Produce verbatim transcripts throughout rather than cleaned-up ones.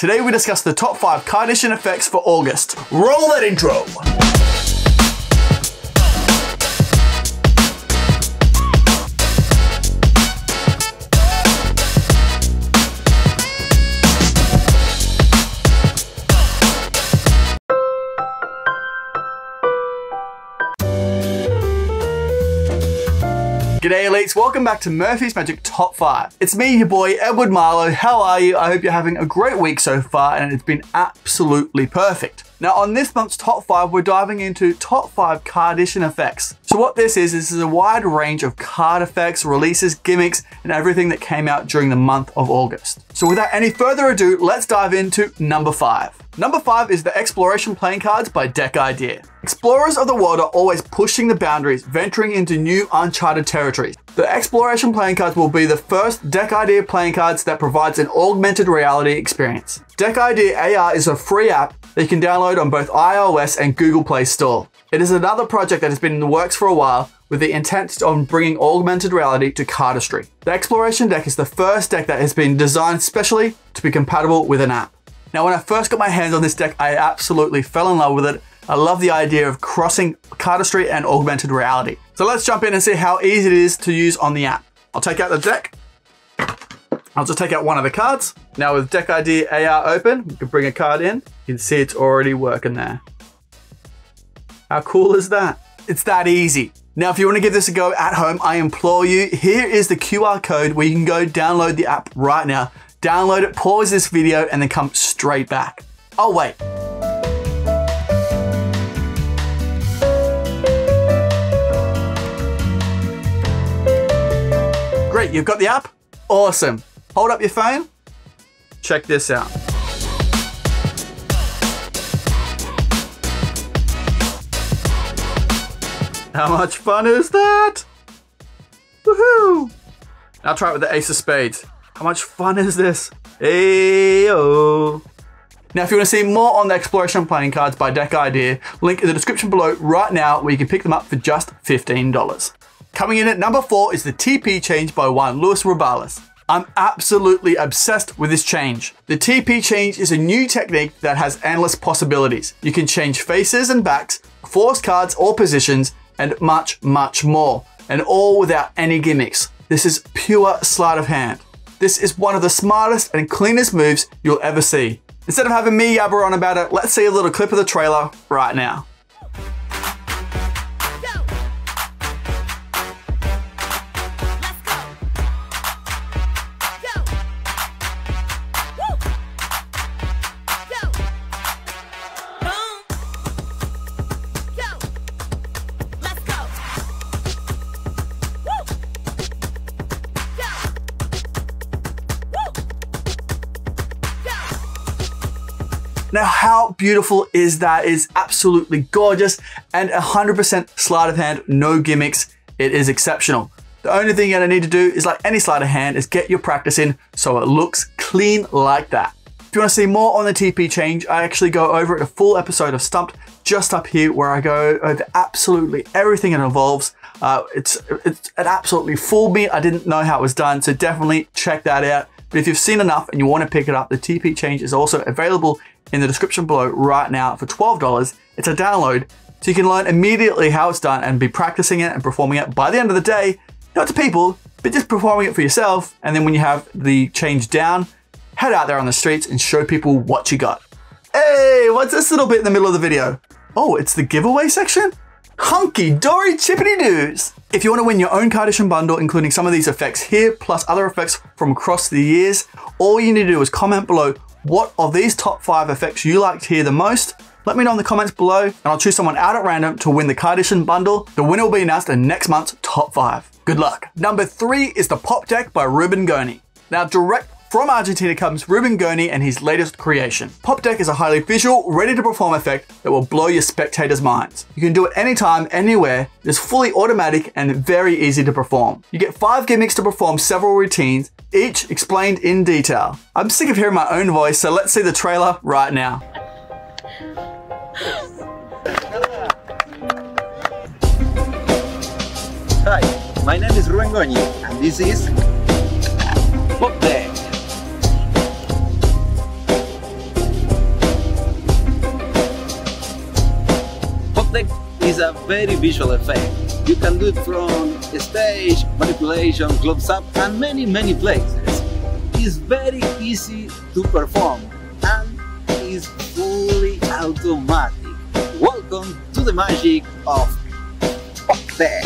Today we discuss the top five Cardician effects for August. Roll that intro! G'day elites, welcome back to Murphy's Magic Top five. It's me, your boy, Edward Marlowe. How are you? I hope you're having a great week so far and it's been absolutely perfect. Now on this month's Top five, we're diving into Top five Cardician effects. So what this is, is this is a wide range of card effects, releases, gimmicks, and everything that came out during the month of August. So without any further ado, let's dive into number five. Number five is the Exploration Playing Cards by Deck Idea. Explorers of the world are always pushing the boundaries, venturing into new uncharted territories. The Exploration Playing Cards will be the first Deck Idea playing cards that provides an augmented reality experience. Deck Idea A R is a free app that you can download on both iOS and Google Play Store. It is another project that has been in the works for a while with the intent on bringing augmented reality to cardistry. The Exploration Deck is the first deck that has been designed specially to be compatible with an app. Now, when I first got my hands on this deck, I absolutely fell in love with it. I love the idea of crossing cardistry and augmented reality. So let's jump in and see how easy it is to use on the app. I'll take out the deck. I'll just take out one of the cards. Now with Deck Idea A R open, we can bring a card in. You can see it's already working there. How cool is that? It's that easy. Now, if you want to give this a go at home, I implore you, here is the Q R code where you can go download the app right now. Download it, pause this video, and then come straight back. Oh wait. Great, you've got the app? Awesome. Hold up your phone. Check this out. How much fun is that? Woohoo! Now try it with the Ace of Spades. How much fun is this? Ayo. Now, if you want to see more on the Exploration Playing Cards by Deck Idea, link in the description below right now where you can pick them up for just fifteen dollars. Coming in at number four is the T P Change by Juan Luis Ribalas. I'm absolutely obsessed with this change. The T P change is a new technique that has endless possibilities. You can change faces and backs, force cards or positions, and much, much more. And all without any gimmicks. This is pure sleight of hand. This is one of the smartest and cleanest moves you'll ever see. Instead of having me yabber on about it, let's see a little clip of the trailer right now. Now, how beautiful is that? It's absolutely gorgeous and one hundred percent sleight of hand, no gimmicks. It is exceptional. The only thing you're gonna need to do is, like any sleight of hand, is get your practice in so it looks clean like that. If you wanna see more on the T P change, I actually go over it a full episode of Stumped just up here where I go over absolutely everything it involves. Uh, it's, it's, it absolutely fooled me. I didn't know how it was done, so definitely check that out. But if you've seen enough and you wanna pick it up, the T P change is also available in the description below right now for twelve dollars. It's a download, so you can learn immediately how it's done and be practicing it and performing it by the end of the day, not to people, but just performing it for yourself. And then when you have the change down, head out there on the streets and show people what you got. Hey, what's this little bit in the middle of the video? Oh, it's the giveaway section? Hunky dory chippity doos. If you want to win your own Cardician bundle, including some of these effects here, plus other effects from across the years, all you need to do is comment below what of these top five effects you liked here the most. Let me know in the comments below and I'll choose someone out at random to win the Cardician bundle. The winner will be announced in next month's top five. Good luck. Number three is the Pop Deck by Ruben Goni. Now direct from Argentina comes Ruben Goni and his latest creation. Pop Deck is a highly visual, ready to perform effect that will blow your spectators' minds. You can do it anytime, anywhere. It's fully automatic and very easy to perform. You get five gimmicks to perform several routines, each explained in detail. I'm sick of hearing my own voice, so let's see the trailer right now. Hi, my name is Ruben Goni, and this is Pop Deck. is a very visual effect. You can do it from stage, manipulation, gloves up, and many, many places. It's very easy to perform and is fully automatic. Welcome to the magic of Pop Deck.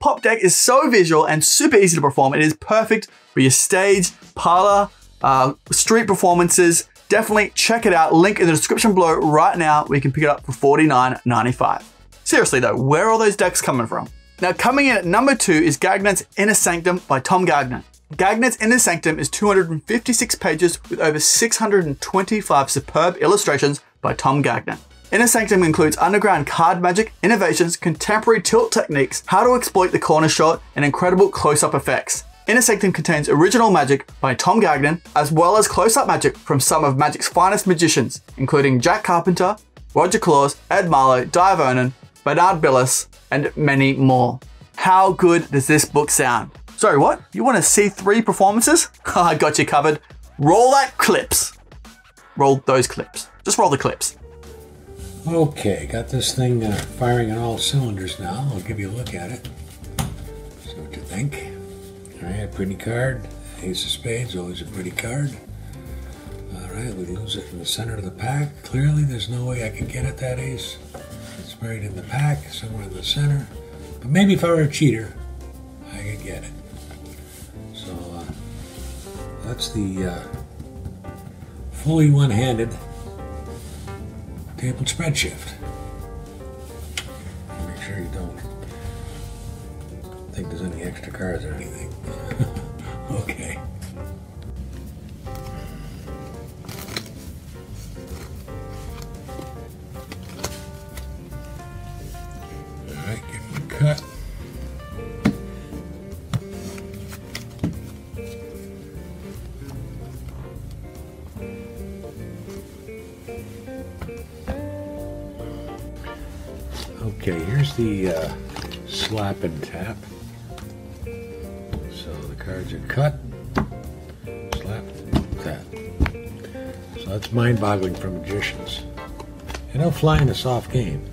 Pop Deck is so visual and super easy to perform. It is perfect for your stage, parlor, uh, street performances. Definitely check it out. Link in the description below right now where you can pick it up for forty-nine ninety-five. Seriously though, where are all those decks coming from? Now coming in at number two is Gagnon's Inner Sanctum by Tom Gagnon. Gagnon's Inner Sanctum is two hundred fifty-six pages with over six hundred twenty-five superb illustrations by Tom Gagnon. Inner Sanctum includes underground card magic, innovations, contemporary tilt techniques, how to exploit the corner shot, and incredible close-up effects. Inner Sanctum contains original magic by Tom Gagnon, as well as close-up magic from some of magic's finest magicians, including Jack Carpenter, Roger Claus, Ed Marlowe, Dai Vernon, Bernard Billis, and many more. How good does this book sound? Sorry, what? You want to see three performances? I got you covered. Roll that clips. Roll those clips. Just roll the clips. Okay, got this thing uh, firing on all cylinders now. I'll give you a look at it. See what you think. Alright, pretty card. Ace of Spades, always a pretty card. Alright, we lose it from the center of the pack. Clearly, there's no way I could get at that ace. It's buried in the pack, somewhere in the center. But maybe if I were a cheater, I could get it. So, uh, that's the uh, fully one-handed table spread shift. Make sure you don't think there's any extra cards or anything. Okay. Alright, give him a cut. Okay, here's the uh, slap and tap. So the cards are cut, slapped, tap. So that's mind-boggling for magicians. They don't fly in a soft game.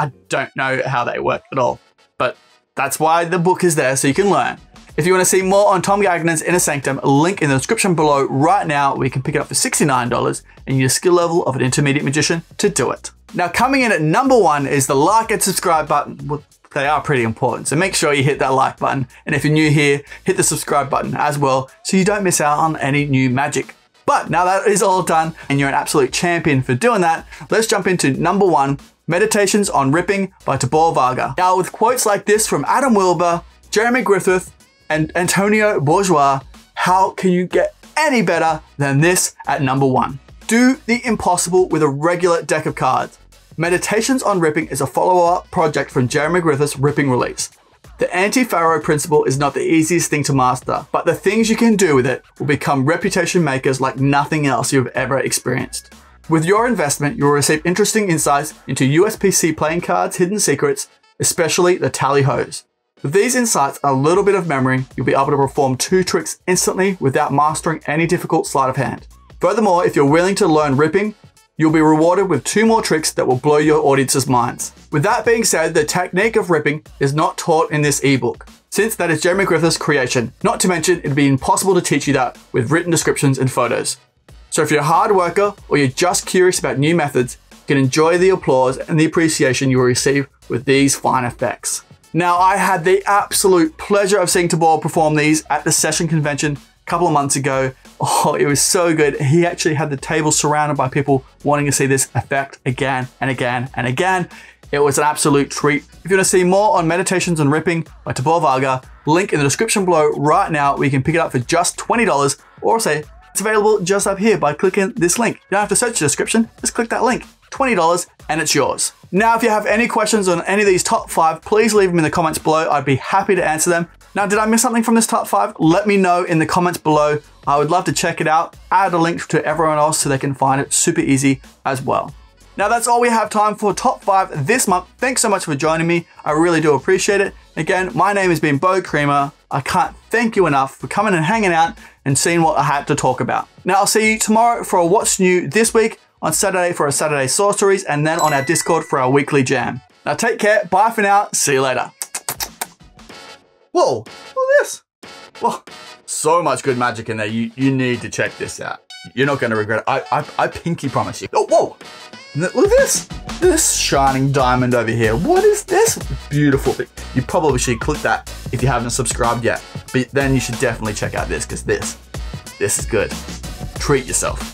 I don't know how they work at all, but that's why the book is there, so you can learn. If you want to see more on Tom Gagnon's Inner Sanctum, link in the description below right now where you can pick it up for sixty-nine dollars and you need a skill level of an intermediate magician to do it. Now coming in at number one is the like and subscribe button. Well, they are pretty important, so make sure you hit that like button. And if you're new here, hit the subscribe button as well so you don't miss out on any new magic. But now that is all done and you're an absolute champion for doing that, let's jump into number one, Meditations on Ripping by Tibor Varga. Now with quotes like this from Adam Wilbur, Jeremy Griffith, and Antonio Bourgeois, how can you get any better than this at number one? Do the impossible with a regular deck of cards. Meditations on Ripping is a follow-up project from Jeremy Griffith's Ripping release. The anti-Pharaoh principle is not the easiest thing to master, but the things you can do with it will become reputation makers like nothing else you've ever experienced. With your investment, you will receive interesting insights into U S P C playing cards' hidden secrets, especially the Tally-Hos. With these insights and a little bit of memory, you'll be able to perform two tricks instantly without mastering any difficult sleight of hand. Furthermore, if you're willing to learn Ripping, you'll be rewarded with two more tricks that will blow your audience's minds. With that being said, the technique of ripping is not taught in this ebook, since that is Jeremy Griffith's creation. Not to mention, it'd be impossible to teach you that with written descriptions and photos. So if you're a hard worker or you're just curious about new methods, you can enjoy the applause and the appreciation you will receive with these fine effects. Now, I had the absolute pleasure of seeing Tibor perform these at the Session Convention a couple of months ago. Oh, it was so good. He actually had the table surrounded by people wanting to see this effect again and again and again. It was an absolute treat. If you want to see more on Meditations on Ripping by Tibor Varga, link in the description below right now where you can pick it up for just twenty dollars, or say it's available just up here by clicking this link. You don't have to search the description, just click that link. twenty dollars and it's yours. Now, if you have any questions on any of these top five, please leave them in the comments below. I'd be happy to answer them. Now, did I miss something from this top five? Let me know in the comments below. I would love to check it out. Add a link to everyone else so they can find it super easy as well. Now that's all we have time for top five this month. Thanks so much for joining me. I really do appreciate it. Again, my name has been Beau Creamer. I can't thank you enough for coming and hanging out and seeing what I had to talk about. Now I'll see you tomorrow for a What's New This Week, on Saturday for a Saturday Sorceries, and then on our Discord for our weekly jam. Now take care, bye for now, see you later. Whoa, look at this. Whoa, so much good magic in there. You, you need to check this out. You're not gonna regret it. I, I, I pinky promise you. Oh, whoa. Look at this, this shining diamond over here. What is this? Beautiful thing. You probably should click that if you haven't subscribed yet, but then you should definitely check out this because this, this is good. Treat yourself.